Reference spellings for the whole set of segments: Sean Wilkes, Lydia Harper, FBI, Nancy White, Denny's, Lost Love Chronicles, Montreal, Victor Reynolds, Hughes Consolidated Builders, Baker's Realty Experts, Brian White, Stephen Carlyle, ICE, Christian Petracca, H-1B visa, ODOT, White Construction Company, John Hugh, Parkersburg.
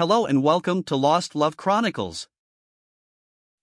Hello and welcome to Lost Love Chronicles.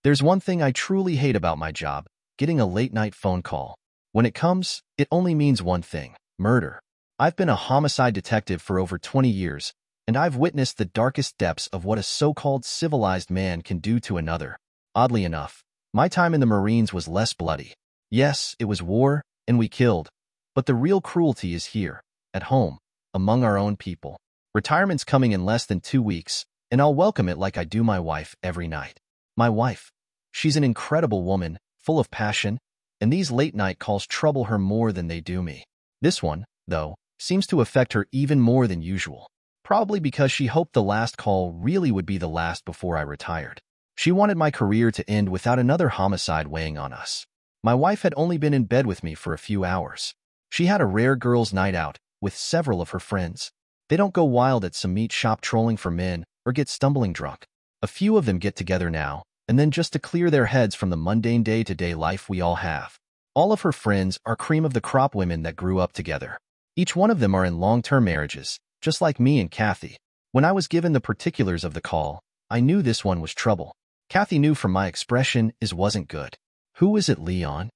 There's one thing I truly hate about my job, getting a late-night phone call. When it comes, it only means one thing, murder. I've been a homicide detective for over 20 years, and I've witnessed the darkest depths of what a so-called civilized man can do to another. Oddly enough, my time in the Marines was less bloody. Yes, it was war, and we killed, but the real cruelty is here, at home, among our own people. Retirement's coming in less than 2 weeks, and I'll welcome it like I do my wife every night. My wife, she's an incredible woman, full of passion, and these late-night calls trouble her more than they do me. This one, though, seems to affect her even more than usual, probably because she hoped the last call really would be the last before I retired. She wanted my career to end without another homicide weighing on us. My wife had only been in bed with me for a few hours. She had a rare girls' night out with several of her friends. They don't go wild at some meat shop trolling for men or get stumbling drunk. A few of them get together now, and then just to clear their heads from the mundane day-to-day life we all have. All of her friends are cream-of-the-crop women that grew up together. Each one of them are in long-term marriages, just like me and Kathy. When I was given the particulars of the call, I knew this one was trouble. Kathy knew from my expression it wasn't good. Who is it, Leon?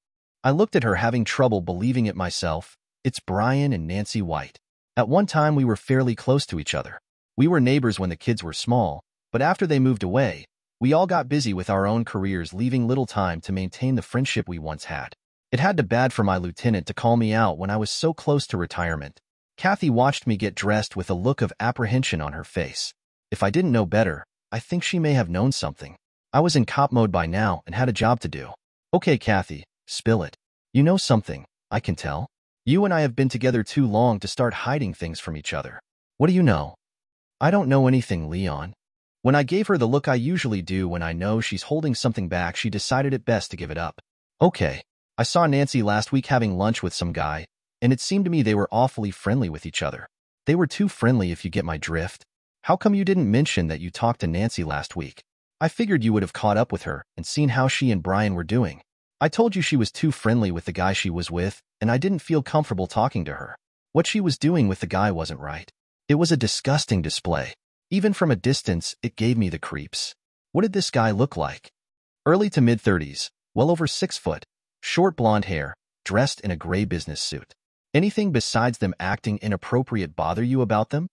I looked at her, having trouble believing it myself. It's Brian and Nancy White. At one time, we were fairly close to each other. We were neighbors when the kids were small, but after they moved away, we all got busy with our own careers, leaving little time to maintain the friendship we once had. It had to be bad for my lieutenant to call me out when I was so close to retirement. Kathy watched me get dressed with a look of apprehension on her face. If I didn't know better, I think she may have known something. I was in cop mode by now and had a job to do. Okay, Kathy, spill it. You know something, I can tell. You and I have been together too long to start hiding things from each other. What do you know? I don't know anything, Leon. When I gave her the look I usually do when I know she's holding something back, she decided it best to give it up. Okay. I saw Nancy last week having lunch with some guy, and it seemed to me they were awfully friendly with each other. They were too friendly, if you get my drift. How come you didn't mention that you talked to Nancy last week? I figured you would have caught up with her and seen how she and Brian were doing. I told you she was too friendly with the guy she was with, and I didn't feel comfortable talking to her. What she was doing with the guy wasn't right. It was a disgusting display. Even from a distance, it gave me the creeps. What did this guy look like? Early to mid-30s, well over 6 foot, short blonde hair, dressed in a gray business suit. Anything besides them acting inappropriate bother you about them?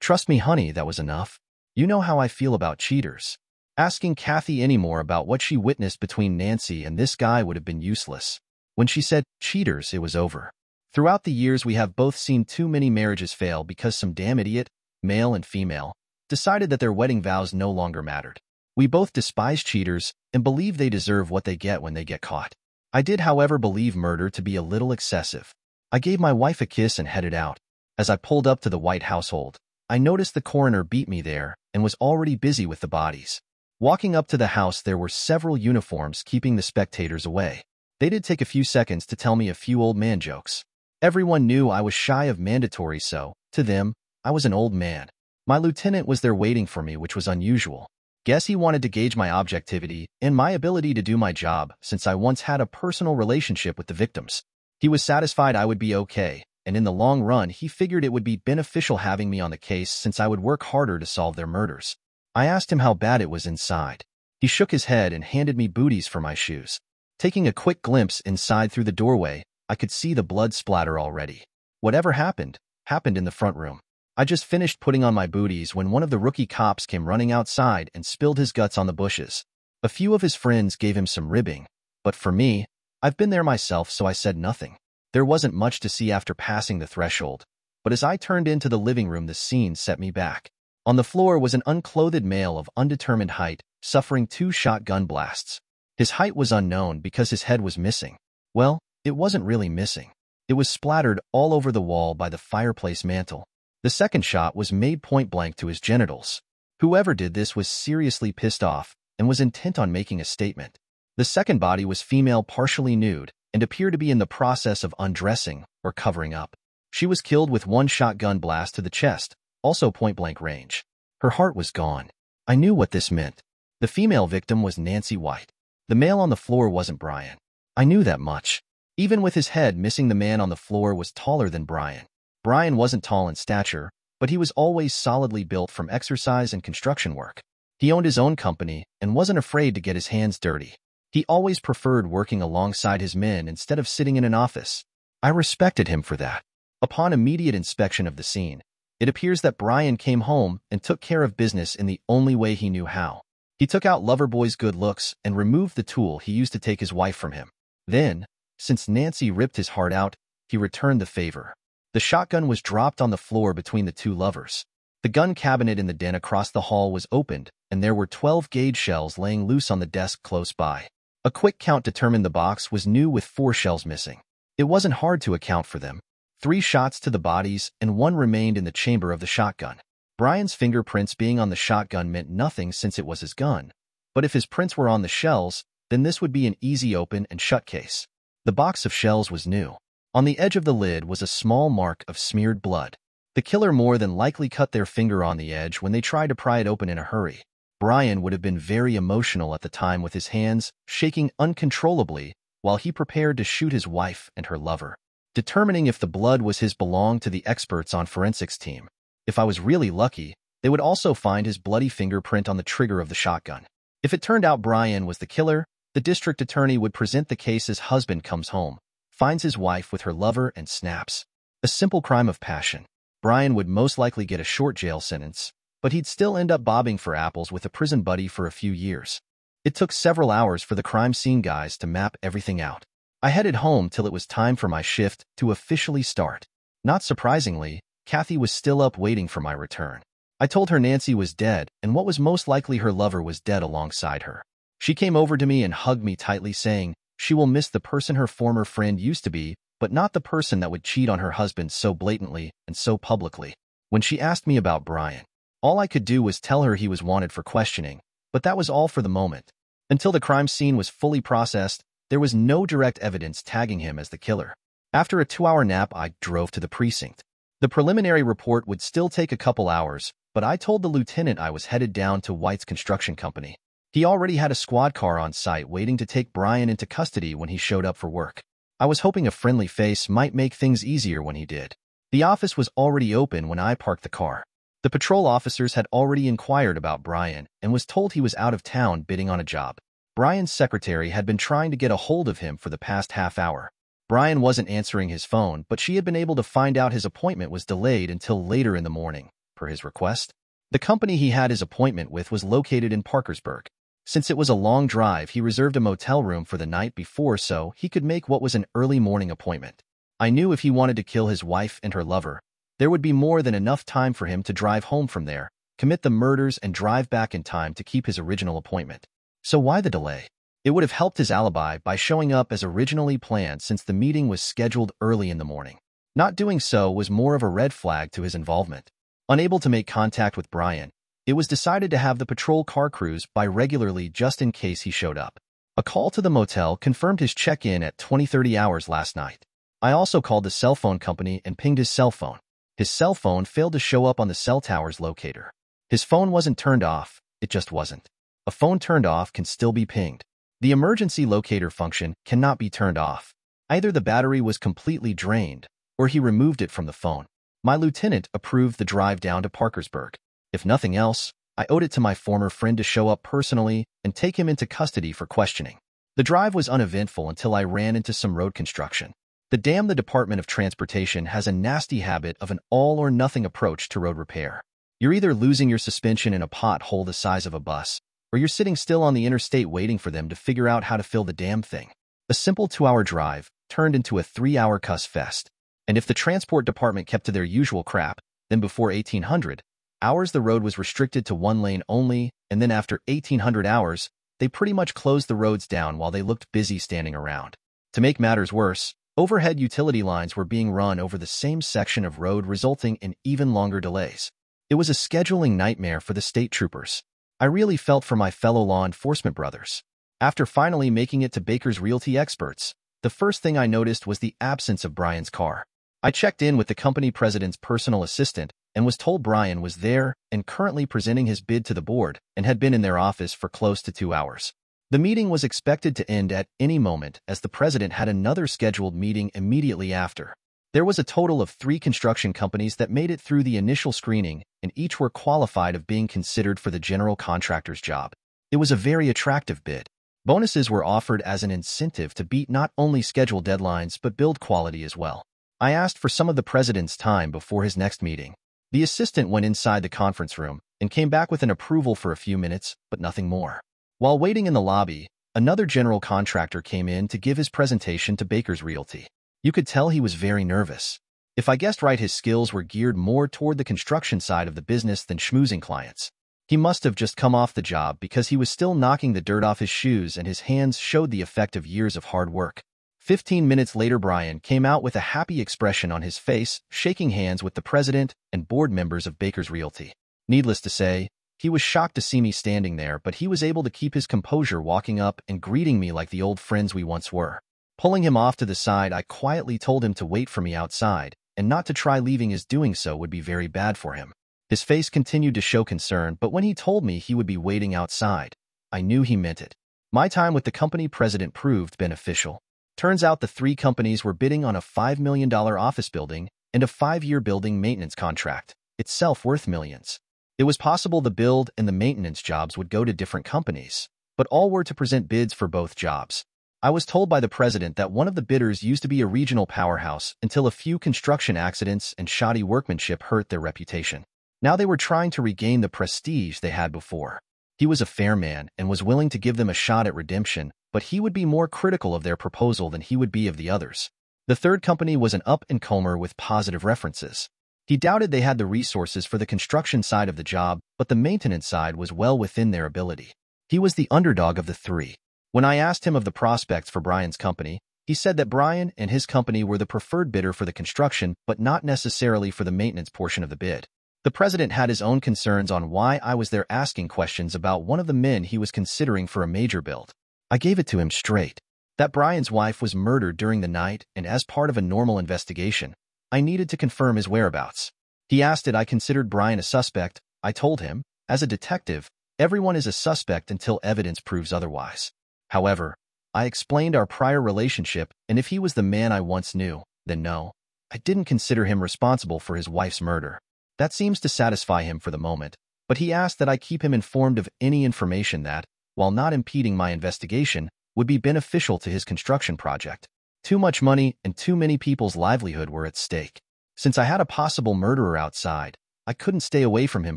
Trust me, honey, that was enough. You know how I feel about cheaters. Asking Kathy any more about what she witnessed between Nancy and this guy would have been useless. When she said, cheaters, it was over. Throughout the years, we have both seen too many marriages fail because some damn idiot, male and female, decided that their wedding vows no longer mattered. We both despise cheaters and believe they deserve what they get when they get caught. I did, however, believe murder to be a little excessive. I gave my wife a kiss and headed out. As I pulled up to the White household, I noticed the coroner beat me there and was already busy with the bodies. Walking up to the house, there were several uniforms keeping the spectators away. They did take a few seconds to tell me a few old man jokes. Everyone knew I was shy of mandatory, so, to them, I was an old man. My lieutenant was there waiting for me, which was unusual. Guess he wanted to gauge my objectivity and my ability to do my job, since I once had a personal relationship with the victims. He was satisfied I would be okay, and in the long run, he figured it would be beneficial having me on the case since I would work harder to solve their murders. I asked him how bad it was inside. He shook his head and handed me booties for my shoes. Taking a quick glimpse inside through the doorway, I could see the blood splatter already. Whatever happened, happened in the front room. I just finished putting on my booties when one of the rookie cops came running outside and spilled his guts on the bushes. A few of his friends gave him some ribbing, but for me, I've been there myself, so I said nothing. There wasn't much to see after passing the threshold, but as I turned into the living room, the scene set me back. On the floor was an unclothed male of undetermined height, suffering 2 shotgun blasts. His height was unknown because his head was missing. Well, it wasn't really missing. It was splattered all over the wall by the fireplace mantle. The second shot was made point blank to his genitals. Whoever did this was seriously pissed off and was intent on making a statement. The second body was female, partially nude, and appeared to be in the process of undressing or covering up. She was killed with 1 shotgun blast to the chest, also point blank range. Her heart was gone. I knew what this meant. The female victim was Nancy White. The male on the floor wasn't Brian. I knew that much. Even with his head missing, the man on the floor was taller than Brian. Brian wasn't tall in stature, but he was always solidly built from exercise and construction work. He owned his own company and wasn't afraid to get his hands dirty. He always preferred working alongside his men instead of sitting in an office. I respected him for that. Upon immediate inspection of the scene, it appears that Brian came home and took care of business in the only way he knew how. He took out Loverboy's good looks and removed the tool he used to take his wife from him. Then, since Nancy ripped his heart out, he returned the favor. The shotgun was dropped on the floor between the two lovers. The gun cabinet in the den across the hall was opened, and there were 12-gauge shells laying loose on the desk close by. A quick count determined the box was new with 4 shells missing. It wasn't hard to account for them. 3 shots to the bodies and 1 remained in the chamber of the shotgun. Brian's fingerprints being on the shotgun meant nothing since it was his gun, but if his prints were on the shells, then this would be an easy open and shut case. The box of shells was new. On the edge of the lid was a small mark of smeared blood. The killer more than likely cut their finger on the edge when they tried to pry it open in a hurry. Brian would have been very emotional at the time, with his hands shaking uncontrollably while he prepared to shoot his wife and her lover. Determining if the blood was his belonged to the experts on forensics team. If I was really lucky, they would also find his bloody fingerprint on the trigger of the shotgun. If it turned out Brian was the killer, the district attorney would present the case as husband comes home, finds his wife with her lover, and snaps. A simple crime of passion. Brian would most likely get a short jail sentence, but he'd still end up bobbing for apples with a prison buddy for a few years. It took several hours for the crime scene guys to map everything out. I headed home till it was time for my shift to officially start. Not surprisingly, Kathy was still up waiting for my return. I told her Nancy was dead and what was most likely her lover was dead alongside her. She came over to me and hugged me tightly, saying she will miss the person her former friend used to be, but not the person that would cheat on her husband so blatantly and so publicly. When she asked me about Brian, all I could do was tell her he was wanted for questioning, but that was all for the moment. Until the crime scene was fully processed, there was no direct evidence tagging him as the killer. After a 2-hour nap, I drove to the precinct. The preliminary report would still take a couple hours, but I told the lieutenant I was headed down to White's Construction Company. He already had a squad car on site waiting to take Brian into custody when he showed up for work. I was hoping a friendly face might make things easier when he did. The office was already open when I parked the car. The patrol officers had already inquired about Brian and was told he was out of town bidding on a job. Brian's secretary had been trying to get a hold of him for the past half hour. Brian wasn't answering his phone, but she had been able to find out his appointment was delayed until later in the morning, per his request. The company he had his appointment with was located in Parkersburg. Since it was a long drive, he reserved a motel room for the night before so he could make what was an early morning appointment. I knew if he wanted to kill his wife and her lover, there would be more than enough time for him to drive home from there, commit the murders, and drive back in time to keep his original appointment. So why the delay? It would have helped his alibi by showing up as originally planned, since the meeting was scheduled early in the morning. Not doing so was more of a red flag to his involvement. Unable to make contact with Brian, it was decided to have the patrol car crews by regularly just in case he showed up. A call to the motel confirmed his check-in at 20:30 hours last night. I also called the cell phone company and pinged his cell phone. His cell phone failed to show up on the cell tower's locator. His phone wasn't turned off, it just wasn't. A phone turned off can still be pinged. The emergency locator function cannot be turned off. Either the battery was completely drained, or he removed it from the phone. My lieutenant approved the drive down to Parkersburg. If nothing else, I owed it to my former friend to show up personally and take him into custody for questioning. The drive was uneventful until I ran into some road construction. The Department of Transportation has a nasty habit of an all-or-nothing approach to road repair. You're either losing your suspension in a pothole the size of a bus, or you're sitting still on the interstate waiting for them to figure out how to fill the damn thing. A simple 2-hour drive turned into a 3-hour cuss fest. And if the transport department kept to their usual crap, then before 1800 hours the road was restricted to one lane only, and then after 1800 hours, they pretty much closed the roads down while they looked busy standing around. To make matters worse, overhead utility lines were being run over the same section of road, resulting in even longer delays. It was a scheduling nightmare for the state troopers. I really felt for my fellow law enforcement brothers. After finally making it to Baker's Realty Experts, the first thing I noticed was the absence of Brian's car. I checked in with the company president's personal assistant and was told Brian was there and currently presenting his bid to the board and had been in their office for close to 2 hours. The meeting was expected to end at any moment as the president had another scheduled meeting immediately after. There was a total of 3 construction companies that made it through the initial screening, and each were qualified of being considered for the general contractor's job. It was a very attractive bid. Bonuses were offered as an incentive to beat not only schedule deadlines but build quality as well. I asked for some of the president's time before his next meeting. The assistant went inside the conference room and came back with an approval for a few minutes, but nothing more. While waiting in the lobby, another general contractor came in to give his presentation to Baker's Realty. You could tell he was very nervous. If I guessed right, his skills were geared more toward the construction side of the business than schmoozing clients. He must have just come off the job because he was still knocking the dirt off his shoes and his hands showed the effect of years of hard work. 15 minutes later, Brian came out with a happy expression on his face, shaking hands with the president and board members of Baker's Realty. Needless to say, he was shocked to see me standing there, but he was able to keep his composure, walking up and greeting me like the old friends we once were. Pulling him off to the side, I quietly told him to wait for me outside and not to try leaving, as doing so would be very bad for him. His face continued to show concern, but when he told me he would be waiting outside, I knew he meant it. My time with the company president proved beneficial. Turns out the 3 companies were bidding on a $5 million office building and a 5-year building maintenance contract, itself worth millions. It was possible the build and the maintenance jobs would go to different companies, but all were to present bids for both jobs. I was told by the president that one of the bidders used to be a regional powerhouse until a few construction accidents and shoddy workmanship hurt their reputation. Now they were trying to regain the prestige they had before. He was a fair man and was willing to give them a shot at redemption, but he would be more critical of their proposal than he would be of the others. The 3rd company was an up-and-comer with positive references. He doubted they had the resources for the construction side of the job, but the maintenance side was well within their ability. He was the underdog of the 3. When I asked him of the prospects for Brian's company, he said that Brian and his company were the preferred bidder for the construction, but not necessarily for the maintenance portion of the bid. The president had his own concerns on why I was there, asking questions about one of the men he was considering for a major build. I gave it to him straight, that Brian's wife was murdered during the night, and as part of a normal investigation, I needed to confirm his whereabouts. He asked if I considered Brian a suspect. I told him, as a detective, everyone is a suspect until evidence proves otherwise. However, I explained our prior relationship, and if he was the man I once knew, then no, I didn't consider him responsible for his wife's murder. That seems to satisfy him for the moment, but he asked that I keep him informed of any information that, while not impeding my investigation, would be beneficial to his construction project. Too much money and too many people's livelihood were at stake. Since I had a possible murderer outside, I couldn't stay away from him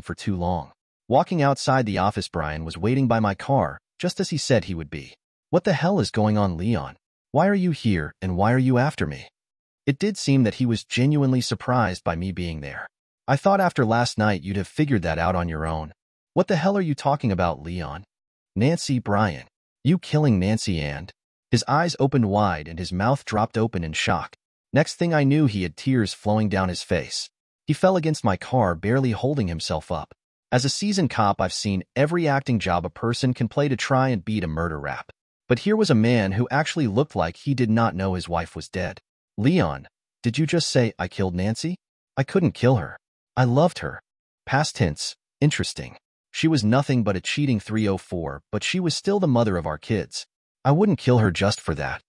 for too long. Walking outside the office, Brian was waiting by my car, just as he said he would be. What the hell is going on, Leon? Why are you here, and why are you after me? It did seem that he was genuinely surprised by me being there. I thought after last night you'd have figured that out on your own. What the hell are you talking about, Leon? Nancy, Brian. You killing Nancy and... His eyes opened wide and his mouth dropped open in shock. Next thing I knew, he had tears flowing down his face. He fell against my car, barely holding himself up. As a seasoned cop, I've seen every acting job a person can play to try and beat a murder rap. But here was a man who actually looked like he did not know his wife was dead. Leon, did you just say I killed Nancy? I couldn't kill her. I loved her. Past tense. Interesting. She was nothing but a cheating 304, but she was still the mother of our kids. I wouldn't kill her just for that.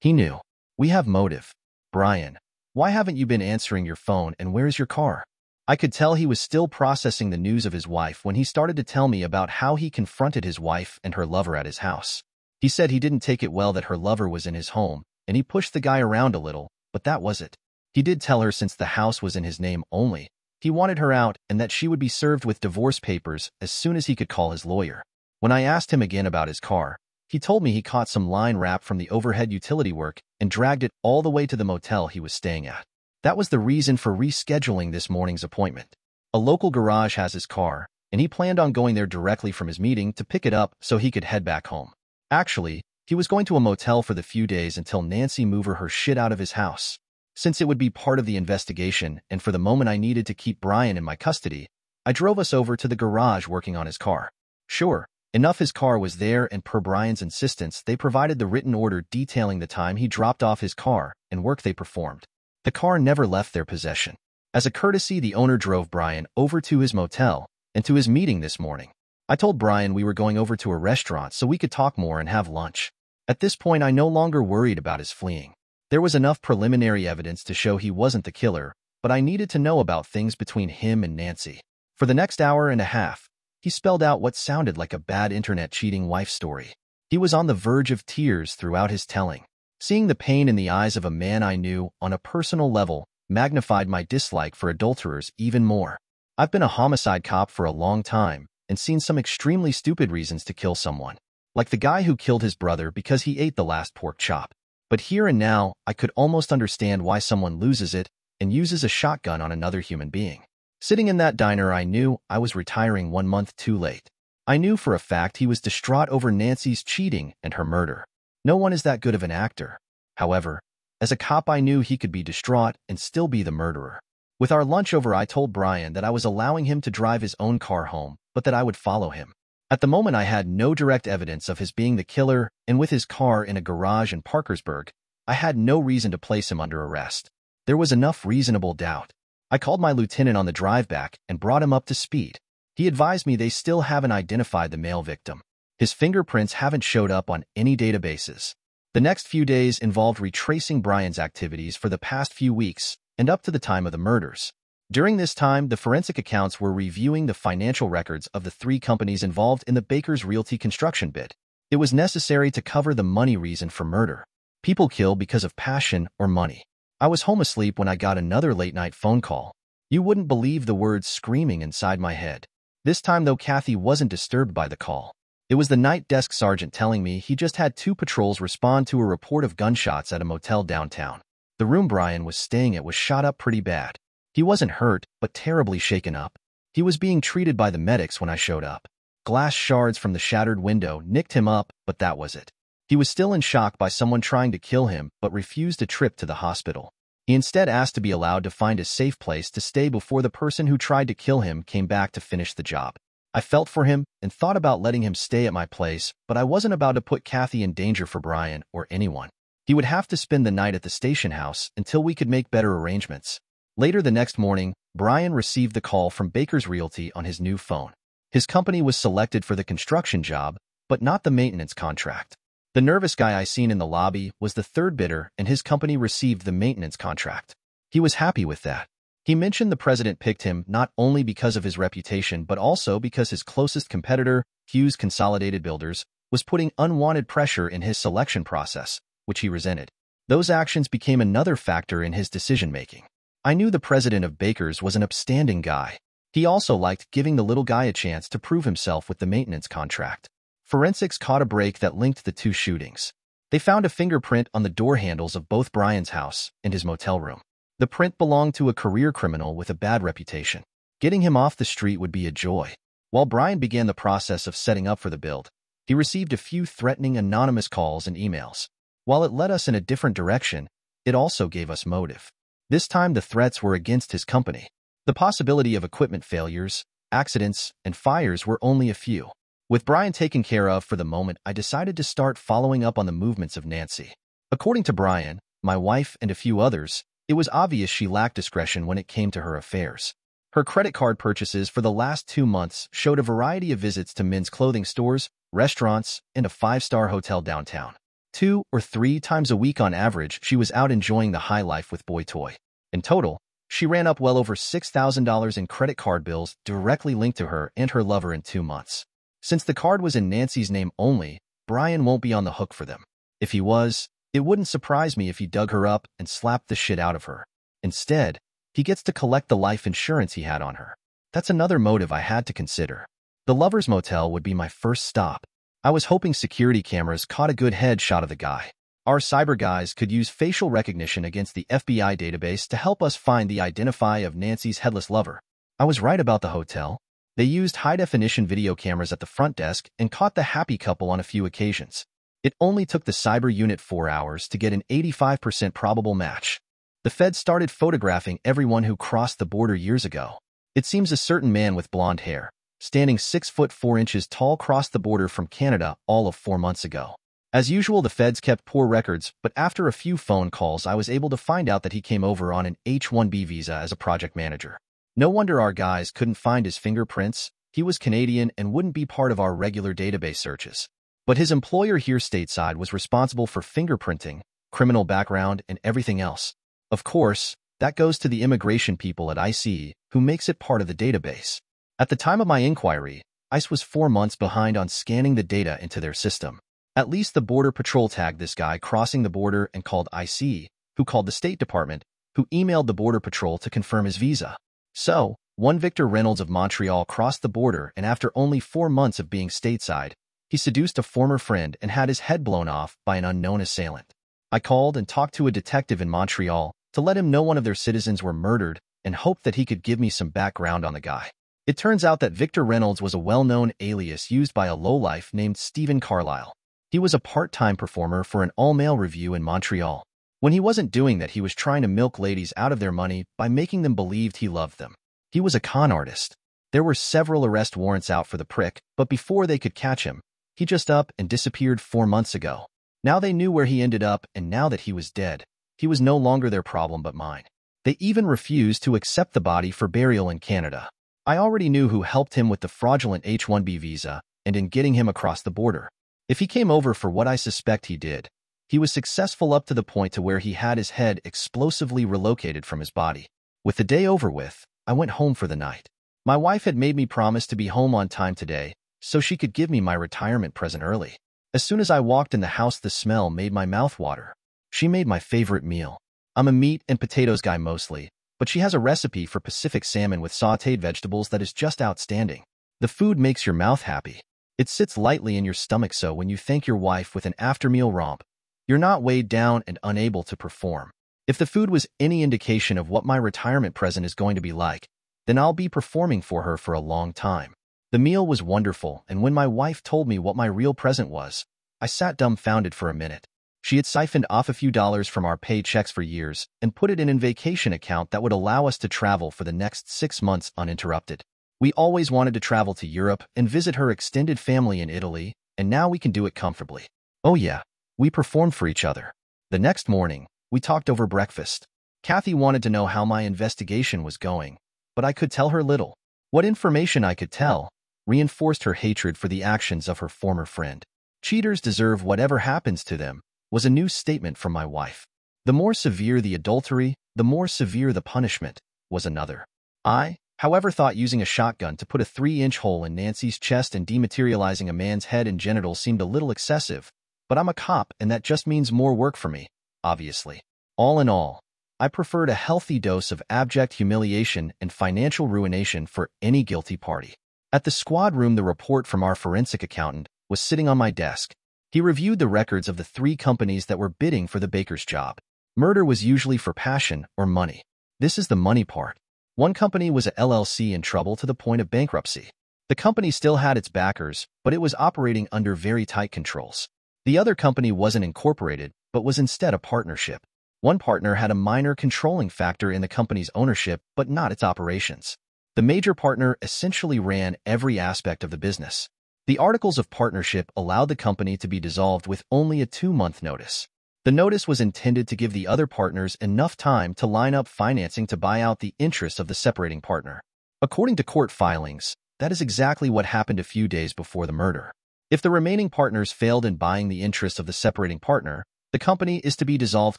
He knew. We have motive. Brian, why haven't you been answering your phone, and where is your car? I could tell he was still processing the news of his wife when he started to tell me about how he confronted his wife and her lover at his house. He said he didn't take it well that her lover was in his home, and he pushed the guy around a little, but that was it. He did tell her since the house was in his name only, he wanted her out and that she would be served with divorce papers as soon as he could call his lawyer. When I asked him again about his car, he told me he caught some line wrap from the overhead utility work and dragged it all the way to the motel he was staying at. That was the reason for rescheduling this morning's appointment. A local garage has his car, and he planned on going there directly from his meeting to pick it up so he could head back home. Actually, he was going to a motel for the few days until Nancy moved her shit out of his house. Since it would be part of the investigation, and for the moment I needed to keep Brian in my custody, I drove us over to the garage working on his car. Sure enough, his car was there, and per Brian's insistence, they provided the written order detailing the time he dropped off his car and work they performed. The car never left their possession. As a courtesy, the owner drove Brian over to his motel and to his meeting this morning. I told Brian we were going over to a restaurant so we could talk more and have lunch. At this point, I no longer worried about his fleeing. There was enough preliminary evidence to show he wasn't the killer, but I needed to know about things between him and Nancy. For the next hour and a half, he spelled out what sounded like a bad internet cheating wife story. He was on the verge of tears throughout his telling. Seeing the pain in the eyes of a man I knew on a personal level magnified my dislike for adulterers even more. I've been a homicide cop for a long time and seen some extremely stupid reasons to kill someone, like the guy who killed his brother because he ate the last pork chop. But here and now, I could almost understand why someone loses it and uses a shotgun on another human being. Sitting in that diner, I knew I was retiring 1 month too late. I knew for a fact he was distraught over Nancy's cheating and her murder. No one is that good of an actor. However, as a cop, I knew he could be distraught and still be the murderer. With our lunch over, I told Brian that I was allowing him to drive his own car home, but that I would follow him. At the moment, I had no direct evidence of his being the killer, and with his car in a garage in Parkersburg, I had no reason to place him under arrest. There was enough reasonable doubt. I called my lieutenant on the drive back and brought him up to speed. He advised me they still haven't identified the male victim. His fingerprints haven't showed up on any databases. The next few days involved retracing Brian's activities for the past few weeks and up to the time of the murders. During this time, the forensic accounts were reviewing the financial records of the 3 companies involved in the Baker's Realty construction bid. It was necessary to cover the money reason for murder. People kill because of passion or money. I was home asleep when I got another late-night phone call. You wouldn't believe the words screaming inside my head. This time, though, Kathy wasn't disturbed by the call. It was the night desk sergeant telling me he just had 2 patrols respond to a report of gunshots at a motel downtown. The room Brian was staying at was shot up pretty bad. He wasn't hurt, but terribly shaken up. He was being treated by the medics when I showed up. Glass shards from the shattered window nicked him up, but that was it. He was still in shock by someone trying to kill him, but refused a trip to the hospital. He instead asked to be allowed to find a safe place to stay before the person who tried to kill him came back to finish the job. I felt for him and thought about letting him stay at my place, but I wasn't about to put Kathy in danger for Brian or anyone. He would have to spend the night at the station house until we could make better arrangements. Later the next morning, Brian received the call from Baker's Realty on his new phone. His company was selected for the construction job, but not the maintenance contract. The nervous guy I seen in the lobby was the 3rd bidder, and his company received the maintenance contract. He was happy with that. He mentioned the president picked him not only because of his reputation but also because his closest competitor, Hughes Consolidated Builders, was putting unwanted pressure in his selection process, which he resented. Those actions became another factor in his decision-making. I knew the president of Baker's was an upstanding guy. He also liked giving the little guy a chance to prove himself with the maintenance contract. Forensics caught a break that linked the 2 shootings. They found a fingerprint on the door handles of both Brian's house and his motel room. The print belonged to a career criminal with a bad reputation. Getting him off the street would be a joy. While Brian began the process of setting up for the build, he received a few threatening anonymous calls and emails. While it led us in a different direction, it also gave us motive. This time the threats were against his company. The possibility of equipment failures, accidents, and fires were only a few. With Brian taken care of for the moment, I decided to start following up on the movements of Nancy. According to Brian, my wife, and a few others, it was obvious she lacked discretion when it came to her affairs. Her credit card purchases for the last 2 months showed a variety of visits to men's clothing stores, restaurants, and a 5-star hotel downtown. 2 or 3 times a week on average, she was out enjoying the high life with Boy Toy. In total, she ran up well over $6,000 in credit card bills directly linked to her and her lover in 2 months. Since the card was in Nancy's name only, Brian won't be on the hook for them. If he was, it wouldn't surprise me if he dug her up and slapped the shit out of her. Instead, he gets to collect the life insurance he had on her. That's another motive I had to consider. The Lover's Motel would be my first stop. I was hoping security cameras caught a good headshot of the guy. Our cyber guys could use facial recognition against the FBI database to help us find the identity of Nancy's headless lover. I was right about the hotel. They used high-definition video cameras at the front desk and caught the happy couple on a few occasions. It only took the cyber unit 4 hours to get an 85% probable match. The feds started photographing everyone who crossed the border years ago. It seems a certain man with blonde hair, standing 6'4" tall, crossed the border from Canada all of 4 months ago. As usual, the feds kept poor records, but after a few phone calls, I was able to find out that he came over on an H-1B visa as a project manager. No wonder our guys couldn't find his fingerprints. He was Canadian and wouldn't be part of our regular database searches. But his employer here stateside was responsible for fingerprinting, criminal background, and everything else. Of course, that goes to the immigration people at ICE, who makes it part of the database. At the time of my inquiry, ICE was 4 months behind on scanning the data into their system. At least the Border Patrol tagged this guy crossing the border and called ICE, who called the State Department, who emailed the Border Patrol to confirm his visa. So, one Victor Reynolds of Montreal crossed the border, and after only 4 months of being stateside, he seduced a former friend and had his head blown off by an unknown assailant. I called and talked to a detective in Montreal to let him know one of their citizens were murdered and hoped that he could give me some background on the guy. It turns out that Victor Reynolds was a well-known alias used by a lowlife named Stephen Carlyle. He was a part-time performer for an all-male review in Montreal. When he wasn't doing that, he was trying to milk ladies out of their money by making them believe he loved them. He was a con artist. There were several arrest warrants out for the prick, but before they could catch him, he just up and disappeared 4 months ago. Now they knew where he ended up, and now that he was dead, he was no longer their problem but mine. They even refused to accept the body for burial in Canada. I already knew who helped him with the fraudulent H-1B visa and in getting him across the border. If he came over for what I suspect he did, he was successful up to the point to where he had his head explosively relocated from his body. With the day over with, I went home for the night. My wife had made me promise to be home on time today so she could give me my retirement present early. As soon as I walked in the house, the smell made my mouth water. She made my favorite meal. I'm a meat and potatoes guy mostly, but she has a recipe for Pacific salmon with sautéed vegetables that is just outstanding. The food makes your mouth happy. It sits lightly in your stomach, so when you thank your wife with an after-meal romp, you're not weighed down and unable to perform. If the food was any indication of what my retirement present is going to be like, then I'll be performing for her for a long time. The meal was wonderful, and when my wife told me what my real present was, I sat dumbfounded for a minute. She had siphoned off a few dollars from our paychecks for years and put it in a vacation account that would allow us to travel for the next 6 months uninterrupted. We always wanted to travel to Europe and visit her extended family in Italy, and now we can do it comfortably. Oh yeah, we performed for each other. The next morning, we talked over breakfast. Kathy wanted to know how my investigation was going, but I could tell her little. What information I could tell reinforced her hatred for the actions of her former friend. Cheaters deserve whatever happens to them, was a new statement from my wife. The more severe the adultery, the more severe the punishment, was another. I, however, thought using a shotgun to put a 3-inch hole in Nancy's chest and dematerializing a man's head and genitals seemed a little excessive, but I'm a cop and that just means more work for me, obviously. All in all, I preferred a healthy dose of abject humiliation and financial ruination for any guilty party. At the squad room, the report from our forensic accountant was sitting on my desk. He reviewed the records of the 3 companies that were bidding for the baker's job. Murder was usually for passion or money. This is the money part. One company was a LLC in trouble to the point of bankruptcy. The company still had its backers, but it was operating under very tight controls. The other company wasn't incorporated, but was instead a partnership. One partner had a minor controlling factor in the company's ownership, but not its operations. The major partner essentially ran every aspect of the business. The articles of partnership allowed the company to be dissolved with only a 2-month notice. The notice was intended to give the other partners enough time to line up financing to buy out the interests of the separating partner. According to court filings, that is exactly what happened a few days before the murder. If the remaining partners failed in buying the interests of the separating partner, the company is to be dissolved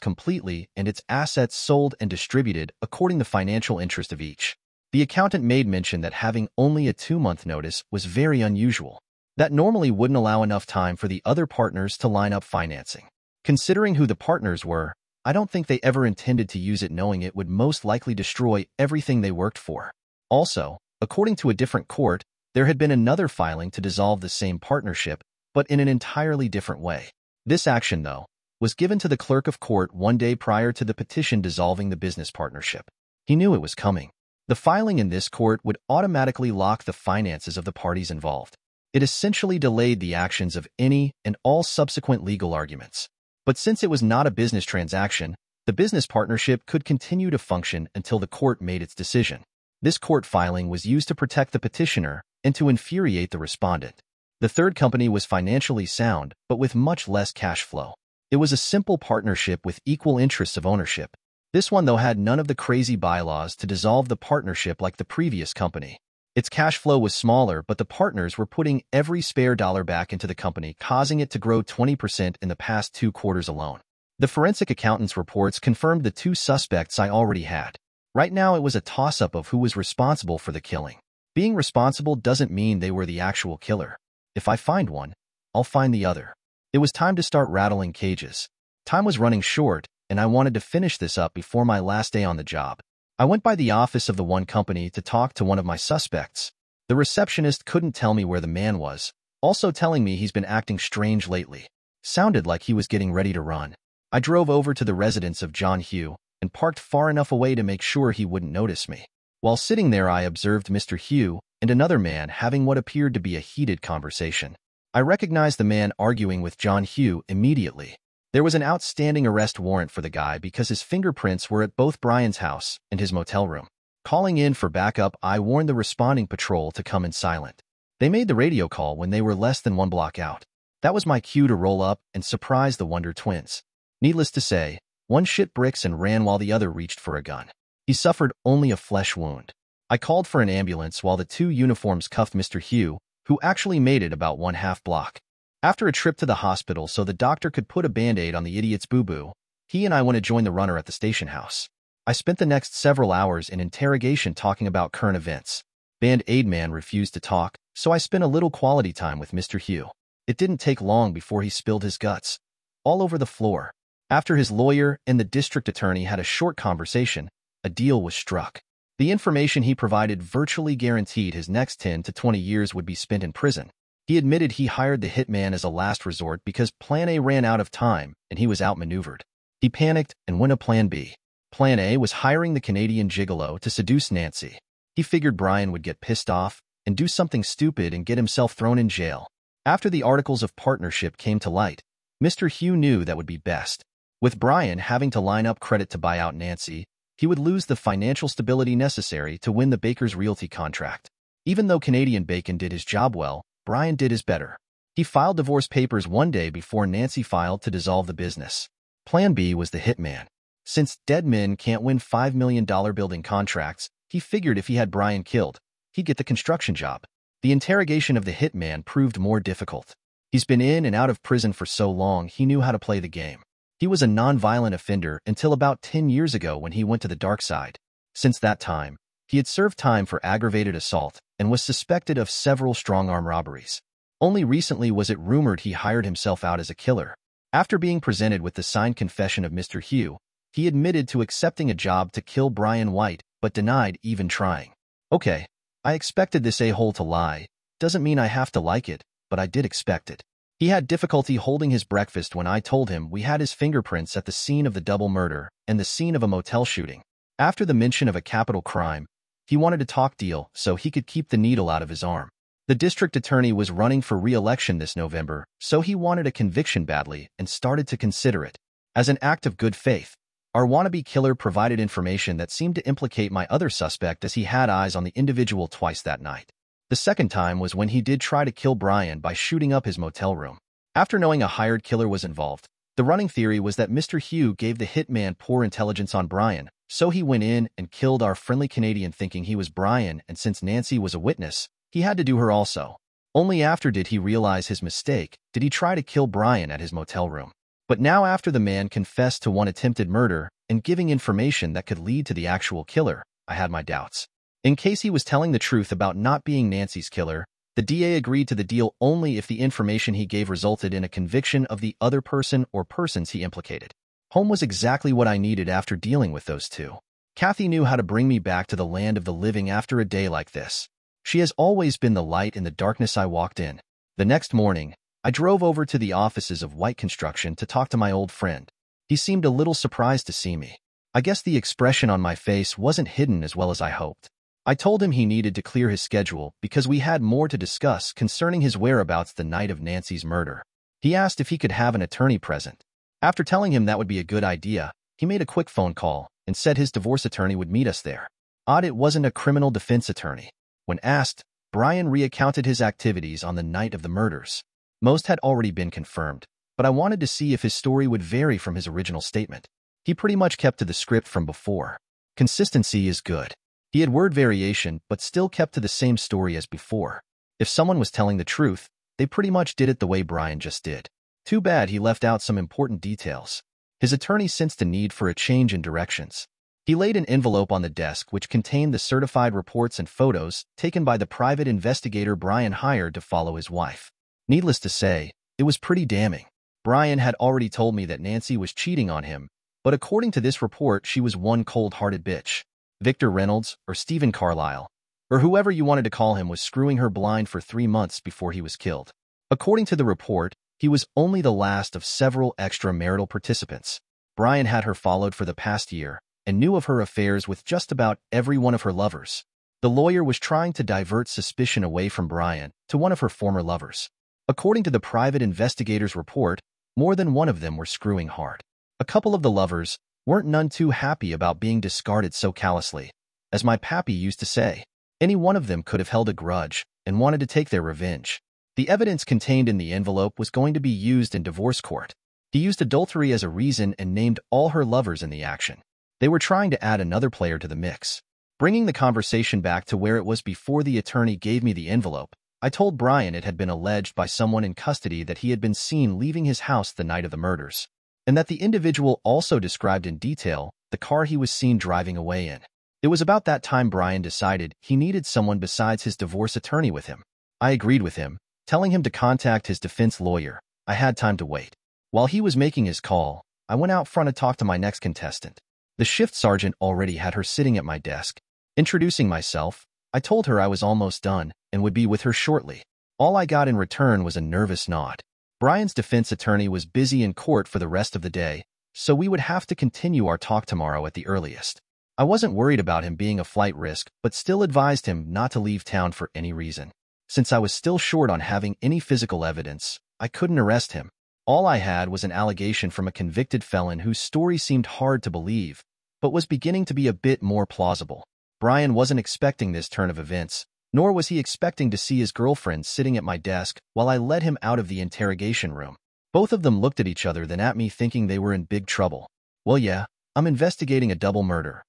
completely and its assets sold and distributed according to financial interest of each. The accountant made mention that having only a 2-month notice was very unusual. That normally wouldn't allow enough time for the other partners to line up financing. Considering who the partners were, I don't think they ever intended to use it, knowing it would most likely destroy everything they worked for. Also, according to a different court, there had been another filing to dissolve the same partnership, but in an entirely different way. This action, though, was given to the clerk of court one day prior to the petition dissolving the business partnership. He knew it was coming. The filing in this court would automatically lock the finances of the parties involved. It essentially delayed the actions of any and all subsequent legal arguments. But since it was not a business transaction, the business partnership could continue to function until the court made its decision. This court filing was used to protect the petitioner and to infuriate the respondent. The third company was financially sound, but with much less cash flow. It was a simple partnership with equal interests of ownership. This one, though, had none of the crazy bylaws to dissolve the partnership like the previous company. Its cash flow was smaller, but the partners were putting every spare dollar back into the company, causing it to grow 20% in the past 2 quarters alone. The forensic accountant's reports confirmed the two suspects I already had. Right now, it was a toss-up of who was responsible for the killing. Being responsible doesn't mean they were the actual killer. If I find one, I'll find the other. It was time to start rattling cages. Time was running short, and I wanted to finish this up before my last day on the job. I went by the office of the one company to talk to one of my suspects. The receptionist couldn't tell me where the man was, also telling me he's been acting strange lately. Sounded like he was getting ready to run. I drove over to the residence of John Hugh and parked far enough away to make sure he wouldn't notice me. While sitting there, I observed Mr. Hugh and another man having what appeared to be a heated conversation. I recognized the man arguing with John Hugh immediately. There was an outstanding arrest warrant for the guy because his fingerprints were at both Brian's house and his motel room. Calling in for backup, I warned the responding patrol to come in silent. They made the radio call when they were less than one block out. That was my cue to roll up and surprise the Wonder Twins. Needless to say, one shit bricks and ran while the other reached for a gun. He suffered only a flesh wound. I called for an ambulance while the two uniforms cuffed Mr. Hugh, who actually made it about one half block. After a trip to the hospital so the doctor could put a band-aid on the idiot's boo-boo, he and I went to join the runner at the station house. I spent the next several hours in interrogation talking about current events. Band-aid man refused to talk, so I spent a little quality time with Mr. Hugh. It didn't take long before he spilled his guts all over the floor. After his lawyer and the district attorney had a short conversation, a deal was struck. The information he provided virtually guaranteed his next 10 to 20 years would be spent in prison. He admitted he hired the hitman as a last resort because Plan A ran out of time and he was outmaneuvered. He panicked and went to Plan B. Plan A was hiring the Canadian gigolo to seduce Nancy. He figured Brian would get pissed off and do something stupid and get himself thrown in jail. After the articles of partnership came to light, Mr. Hugh knew that would be best. With Brian having to line up credit to buy out Nancy, he would lose the financial stability necessary to win the Baker's Realty contract. Even though Canadian Bacon did his job well, Brian did his better. He filed divorce papers one day before Nancy filed to dissolve the business. Plan B was the hitman. Since dead men can't win $5 million building contracts, he figured if he had Brian killed, he'd get the construction job. The interrogation of the hitman proved more difficult. He's been in and out of prison for so long he knew how to play the game. He was a nonviolent offender until about 10 years ago when he went to the dark side. Since that time, he had served time for aggravated assault and was suspected of several strong-arm robberies. Only recently was it rumored he hired himself out as a killer. After being presented with the signed confession of Mr. Hugh, he admitted to accepting a job to kill Brian White, but denied even trying. Okay, I expected this a-hole to lie. Doesn't mean I have to like it, but I did expect it. He had difficulty holding his breakfast when I told him we had his fingerprints at the scene of the double murder and the scene of a motel shooting. After the mention of a capital crime, he wanted a talk deal so he could keep the needle out of his arm. The district attorney was running for re-election this November, so he wanted a conviction badly and started to consider it. As an act of good faith, our wannabe killer provided information that seemed to implicate my other suspect as he had eyes on the individual twice that night. The second time was when he did try to kill Brian by shooting up his motel room. After knowing a hired killer was involved, the running theory was that Mr. Hugh gave the hitman poor intelligence on Brian, so he went in and killed our friendly Canadian thinking he was Brian, and since Nancy was a witness, he had to do her also. Only after did he realize his mistake did he try to kill Brian at his motel room. But now after the man confessed to one attempted murder and giving information that could lead to the actual killer, I had my doubts. In case he was telling the truth about not being Nancy's killer, the DA agreed to the deal only if the information he gave resulted in a conviction of the other person or persons he implicated. Home was exactly what I needed after dealing with those two. Kathy knew how to bring me back to the land of the living after a day like this. She has always been the light in the darkness I walked in. The next morning, I drove over to the offices of White Construction to talk to my old friend. He seemed a little surprised to see me. I guess the expression on my face wasn't hidden as well as I hoped. I told him he needed to clear his schedule because we had more to discuss concerning his whereabouts the night of Nancy's murder. He asked if he could have an attorney present. After telling him that would be a good idea, he made a quick phone call and said his divorce attorney would meet us there. Odd it wasn't a criminal defense attorney. When asked, Brian recounted his activities on the night of the murders. Most had already been confirmed, but I wanted to see if his story would vary from his original statement. He pretty much kept to the script from before. Consistency is good. He had word variation, but still kept to the same story as before. If someone was telling the truth, they pretty much did it the way Brian just did. Too bad he left out some important details. His attorney sensed the need for a change in directions. He laid an envelope on the desk which contained the certified reports and photos taken by the private investigator Brian hired to follow his wife. Needless to say, it was pretty damning. Brian had already told me that Nancy was cheating on him, but according to this report, she was one cold-hearted bitch. Victor Reynolds, or Stephen Carlyle, or whoever you wanted to call him, was screwing her blind for 3 months before he was killed. According to the report, he was only the last of several extramarital participants. Brian had her followed for the past year and knew of her affairs with just about every one of her lovers. The lawyer was trying to divert suspicion away from Brian to one of her former lovers. According to the private investigator's report, more than one of them were screwing hard. A couple of the lovers weren't none too happy about being discarded so callously. As my pappy used to say, any one of them could have held a grudge and wanted to take their revenge. The evidence contained in the envelope was going to be used in divorce court. He used adultery as a reason and named all her lovers in the action. They were trying to add another player to the mix. Bringing the conversation back to where it was before the attorney gave me the envelope, I told Brian it had been alleged by someone in custody that he had been seen leaving his house the night of the murders, and that the individual also described in detail the car he was seen driving away in. It was about that time Brian decided he needed someone besides his divorce attorney with him. I agreed with him, telling him to contact his defense lawyer. I had time to wait. While he was making his call, I went out front to talk to my next contestant. The shift sergeant already had her sitting at my desk. Introducing myself, I told her I was almost done and would be with her shortly. All I got in return was a nervous nod. Brian's defense attorney was busy in court for the rest of the day, so we would have to continue our talk tomorrow at the earliest. I wasn't worried about him being a flight risk, but still advised him not to leave town for any reason. Since I was still short on having any physical evidence, I couldn't arrest him. All I had was an allegation from a convicted felon whose story seemed hard to believe, but was beginning to be a bit more plausible. Brian wasn't expecting this turn of events, nor was he expecting to see his girlfriend sitting at my desk while I led him out of the interrogation room. Both of them looked at each other, then at me, thinking they were in big trouble. "Well, yeah, I'm investigating a double murder.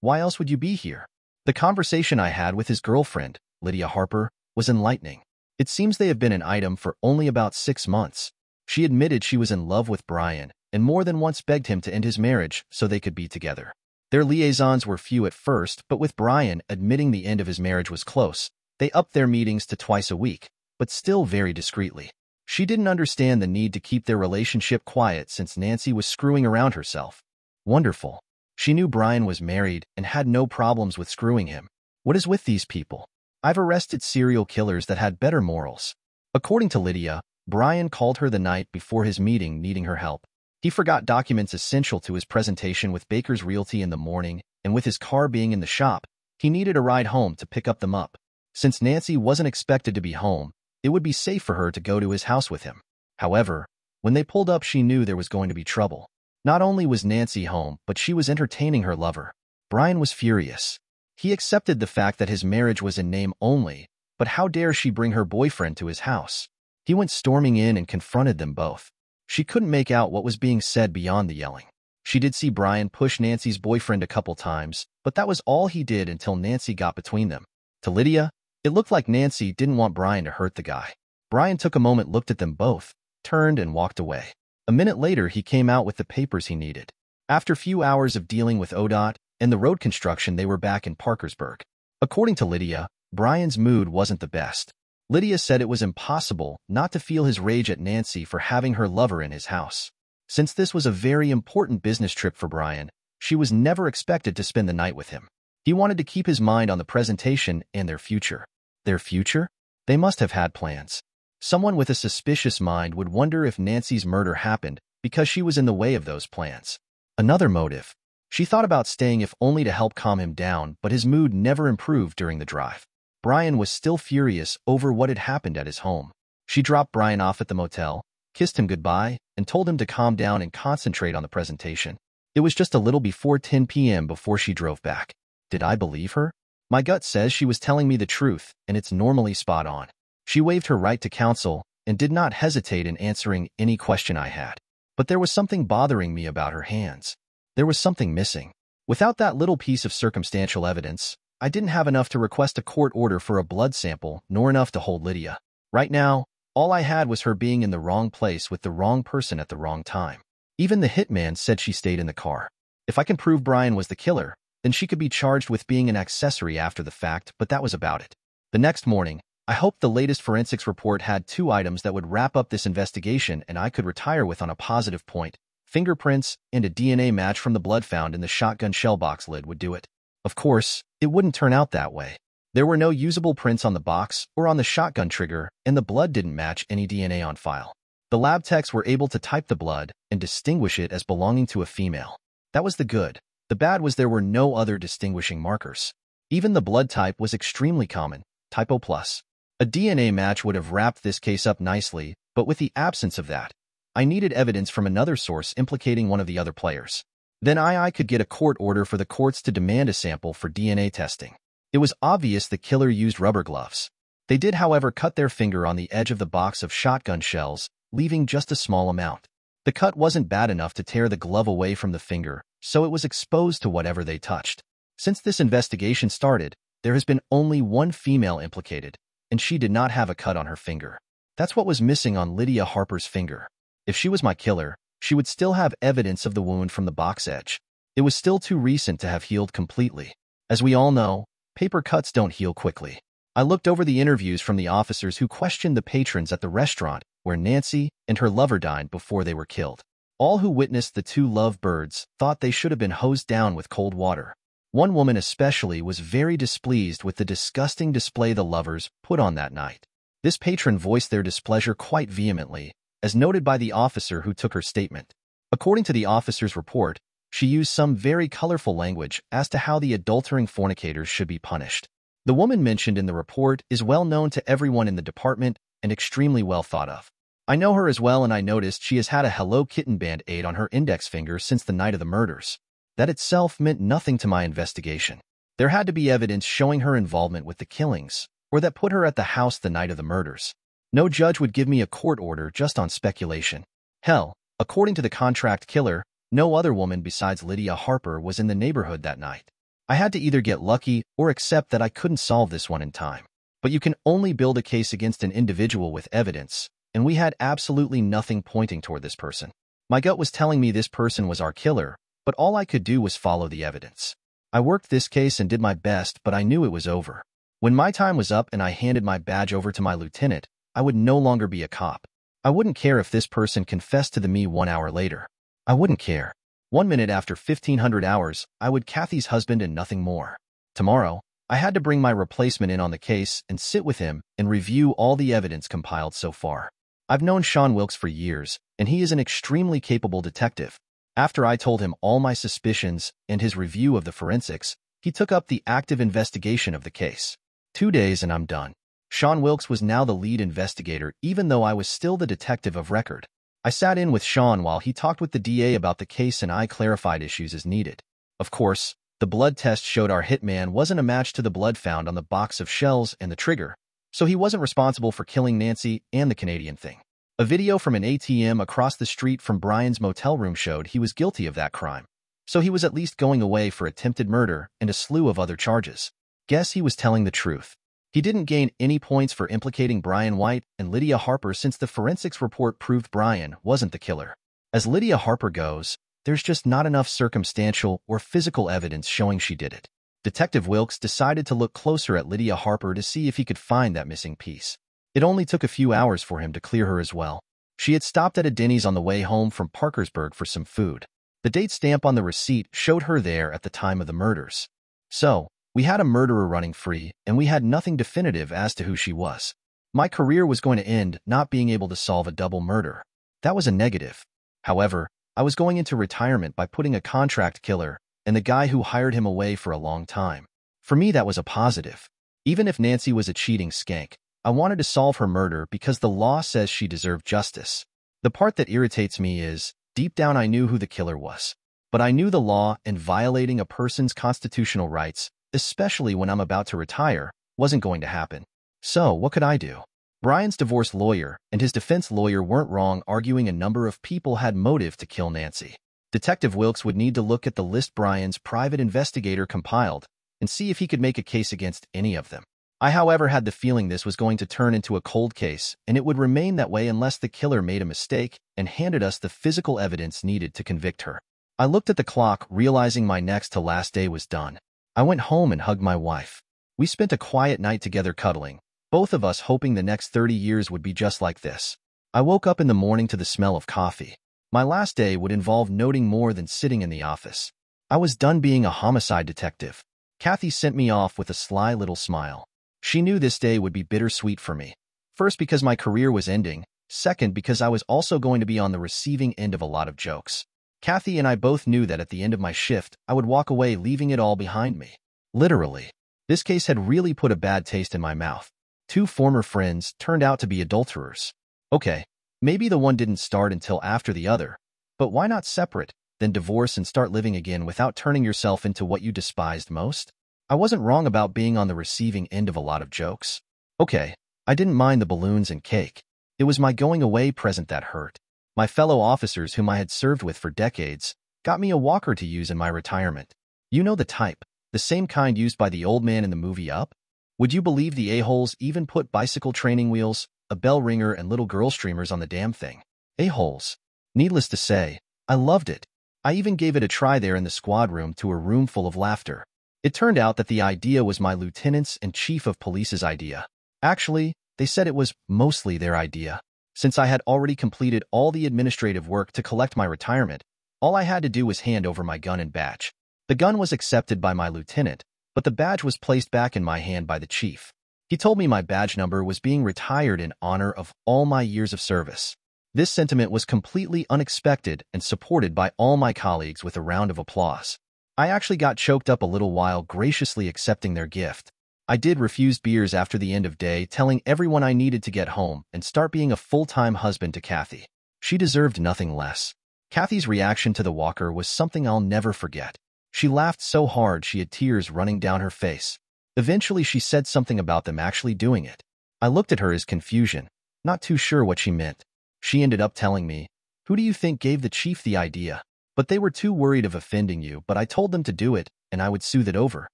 Why else would you be here?" The conversation I had with his girlfriend, Lydia Harper, was enlightening. It seems they have been an item for only about 6 months. She admitted she was in love with Brian, and more than once begged him to end his marriage so they could be together. Their liaisons were few at first, but with Brian admitting the end of his marriage was close, they upped their meetings to twice a week, but still very discreetly. She didn't understand the need to keep their relationship quiet since Nancy was screwing around herself. Wonderful. She knew Brian was married and had no problems with screwing him. What is with these people? I've arrested serial killers that had better morals. According to Lydia, Brian called her the night before his meeting needing her help. He forgot documents essential to his presentation with Baker's Realty in the morning, and with his car being in the shop, he needed a ride home to pick them up. Since Nancy wasn't expected to be home, it would be safe for her to go to his house with him. However, when they pulled up, she knew there was going to be trouble. Not only was Nancy home, but she was entertaining her lover. Brian was furious. He accepted the fact that his marriage was in name only, but how dare she bring her boyfriend to his house? He went storming in and confronted them both. She couldn't make out what was being said beyond the yelling. She did see Brian push Nancy's boyfriend a couple times, but that was all he did until Nancy got between them. To Lydia, it looked like Nancy didn't want Brian to hurt the guy. Brian took a moment, looked at them both, turned and walked away. A minute later, he came out with the papers he needed. After a few hours of dealing with ODOT and the road construction, they were back in Parkersburg. According to Lydia, Brian's mood wasn't the best. Lydia said it was impossible not to feel his rage at Nancy for having her lover in his house. Since this was a very important business trip for Brian, she was never expected to spend the night with him. He wanted to keep his mind on the presentation and their future. Their future? They must have had plans. Someone with a suspicious mind would wonder if Nancy's murder happened because she was in the way of those plans. Another motive. She thought about staying if only to help calm him down, but his mood never improved during the drive. Brian was still furious over what had happened at his home. She dropped Brian off at the motel, kissed him goodbye, and told him to calm down and concentrate on the presentation. It was just a little before 10 p.m. before she drove back. Did I believe her? My gut says she was telling me the truth, and it's normally spot on. She waived her right to counsel and did not hesitate in answering any question I had. But there was something bothering me about her hands. There was something missing. Without that little piece of circumstantial evidence, I didn't have enough to request a court order for a blood sample, nor enough to hold Lydia. Right now, all I had was her being in the wrong place with the wrong person at the wrong time. Even the hitman said she stayed in the car. If I can prove Brian was the killer, then she could be charged with being an accessory after the fact, but that was about it. The next morning, I hoped the latest forensics report had two items that would wrap up this investigation and I could retire with on a positive point. Fingerprints and a DNA match from the blood found in the shotgun shellbox lid would do it. Of course, it wouldn't turn out that way. There were no usable prints on the box or on the shotgun trigger, and the blood didn't match any DNA on file. The lab techs were able to type the blood and distinguish it as belonging to a female. That was the good. The bad was there were no other distinguishing markers. Even the blood type was extremely common, typo plus. A DNA match would have wrapped this case up nicely, but with the absence of that, I needed evidence from another source implicating one of the other players. Then I could get a court order for the courts to demand a sample for DNA testing. It was obvious the killer used rubber gloves. They did, however, cut their finger on the edge of the box of shotgun shells, leaving just a small amount. The cut wasn't bad enough to tear the glove away from the finger, so it was exposed to whatever they touched. Since this investigation started, there has been only one female implicated, and she did not have a cut on her finger. That's what was missing on Lydia Harper's finger. If she was my killer, she would still have evidence of the wound from the box edge. It was still too recent to have healed completely. As we all know, paper cuts don't heal quickly. I looked over the interviews from the officers who questioned the patrons at the restaurant where Nancy and her lover dined before they were killed. All who witnessed the two lovebirds thought they should have been hosed down with cold water. One woman especially was very displeased with the disgusting display the lovers put on that night. This patron voiced their displeasure quite vehemently, as noted by the officer who took her statement. According to the officer's report, she used some very colorful language as to how the adultering fornicators should be punished. The woman mentioned in the report is well known to everyone in the department and extremely well thought of. I know her as well, and I noticed she has had a Hello Kitten band-aid on her index finger since the night of the murders. That itself meant nothing to my investigation. There had to be evidence showing her involvement with the killings, or that put her at the house the night of the murders. No judge would give me a court order just on speculation. Hell, according to the contract killer, no other woman besides Lydia Harper was in the neighborhood that night. I had to either get lucky or accept that I couldn't solve this one in time. But you can only build a case against an individual with evidence, and we had absolutely nothing pointing toward this person. My gut was telling me this person was our killer, but all I could do was follow the evidence. I worked this case and did my best, but I knew it was over. When my time was up and I handed my badge over to my lieutenant, I would no longer be a cop. I wouldn't care if this person confessed to the me 1 hour later. I wouldn't care. 1 minute after 1,500 hours, I would Kathy's husband and nothing more. Tomorrow, I had to bring my replacement in on the case and sit with him and review all the evidence compiled so far. I've known Sean Wilkes for years, and he is an extremely capable detective. After I told him all my suspicions and his review of the forensics, he took up the active investigation of the case. 2 days and I'm done. Sean Wilkes was now the lead investigator, even though I was still the detective of record. I sat in with Sean while he talked with the DA about the case and I clarified issues as needed. Of course, the blood test showed our hitman wasn't a match to the blood found on the box of shells and the trigger, so he wasn't responsible for killing Nancy and the Canadian thing. A video from an ATM across the street from Brian's motel room showed he was guilty of that crime, so he was at least going away for attempted murder and a slew of other charges. Guess he was telling the truth. He didn't gain any points for implicating Brian White and Lydia Harper since the forensics report proved Brian wasn't the killer. As Lydia Harper goes, there's just not enough circumstantial or physical evidence showing she did it. Detective Wilkes decided to look closer at Lydia Harper to see if he could find that missing piece. It only took a few hours for him to clear her as well. She had stopped at a Denny's on the way home from Parkersburg for some food. The date stamp on the receipt showed her there at the time of the murders. So, we had a murderer running free, and we had nothing definitive as to who she was. My career was going to end not being able to solve a double murder. That was a negative. However, I was going into retirement by putting a contract killer and the guy who hired him away for a long time. For me, that was a positive. Even if Nancy was a cheating skank, I wanted to solve her murder because the law says she deserved justice. The part that irritates me is, deep down I knew who the killer was. But I knew the law, and violating a person's constitutional rights, especially when I'm about to retire, wasn't going to happen. So what could I do? Brian's divorce lawyer and his defense lawyer weren't wrong arguing a number of people had motive to kill Nancy. Detective Wilkes would need to look at the list Brian's private investigator compiled and see if he could make a case against any of them. I, however, had the feeling this was going to turn into a cold case, and it would remain that way unless the killer made a mistake and handed us the physical evidence needed to convict her. I looked at the clock, realizing my next to last day was done. I went home and hugged my wife. We spent a quiet night together cuddling, both of us hoping the next 30 years would be just like this. I woke up in the morning to the smell of coffee. My last day would involve nothing more than sitting in the office. I was done being a homicide detective. Kathy sent me off with a sly little smile. She knew this day would be bittersweet for me. First, because my career was ending. Second, because I was also going to be on the receiving end of a lot of jokes. Kathy and I both knew that at the end of my shift, I would walk away leaving it all behind me. Literally. This case had really put a bad taste in my mouth. Two former friends turned out to be adulterers. Okay, maybe the one didn't start until after the other. But why not separate, then divorce and start living again without turning yourself into what you despised most? I wasn't wrong about being on the receiving end of a lot of jokes. Okay, I didn't mind the balloons and cake. It was my going away present that hurt. My fellow officers whom I had served with for decades got me a walker to use in my retirement. You know the type, the same kind used by the old man in the movie Up? Would you believe the a-holes even put bicycle training wheels, a bell ringer, and little girl streamers on the damn thing? A-holes. Needless to say, I loved it. I even gave it a try there in the squad room to a room full of laughter. It turned out that the idea was my lieutenant's and chief of police's idea. Actually, they said it was mostly their idea. Since I had already completed all the administrative work to collect my retirement, all I had to do was hand over my gun and badge. The gun was accepted by my lieutenant, but the badge was placed back in my hand by the chief. He told me my badge number was being retired in honor of all my years of service. This sentiment was completely unexpected and supported by all my colleagues with a round of applause. I actually got choked up a little while graciously accepting their gift. I did refuse beers after the end of day, telling everyone I needed to get home and start being a full-time husband to Kathy. She deserved nothing less. Kathy's reaction to the walker was something I'll never forget. She laughed so hard she had tears running down her face. Eventually she said something about them actually doing it. I looked at her as confusion, not too sure what she meant. She ended up telling me, "Who do you think gave the chief the idea? But they were too worried of offending you, but I told them to do it, and I would soothe it over.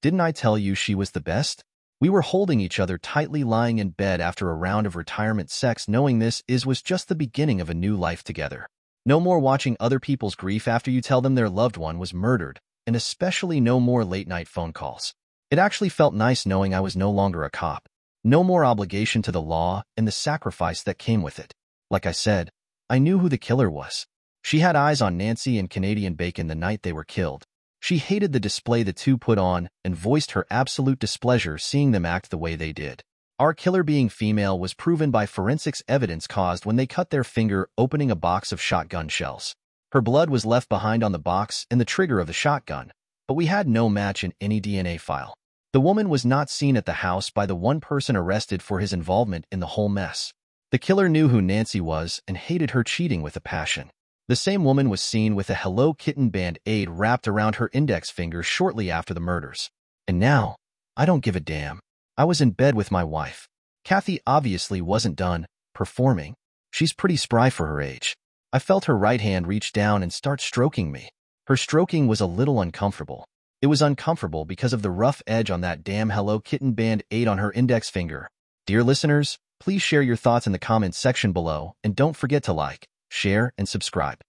Didn't I tell you she was the best?" We were holding each other tightly, lying in bed after a round of retirement sex, knowing this was just the beginning of a new life together. No more watching other people's grief after you tell them their loved one was murdered, and especially no more late-night phone calls. It actually felt nice knowing I was no longer a cop. No more obligation to the law and the sacrifice that came with it. Like I said, I knew who the killer was. She had eyes on Nancy and Canadian Bacon the night they were killed. She hated the display the two put on and voiced her absolute displeasure seeing them act the way they did. Our killer being female was proven by forensics evidence caused when they cut their finger opening a box of shotgun shells. Her blood was left behind on the box and the trigger of the shotgun, but we had no match in any DNA file. The woman was not seen at the house by the one person arrested for his involvement in the whole mess. The killer knew who Nancy was and hated her cheating with a passion. The same woman was seen with a Hello Kitten band-aid wrapped around her index finger shortly after the murders. And now, I don't give a damn. I was in bed with my wife. Kathy obviously wasn't done performing. She's pretty spry for her age. I felt her right hand reach down and start stroking me. Her stroking was a little uncomfortable. It was uncomfortable because of the rough edge on that damn Hello Kitten band-aid on her index finger. Dear listeners, please share your thoughts in the comments section below, and don't forget to like, share, and subscribe.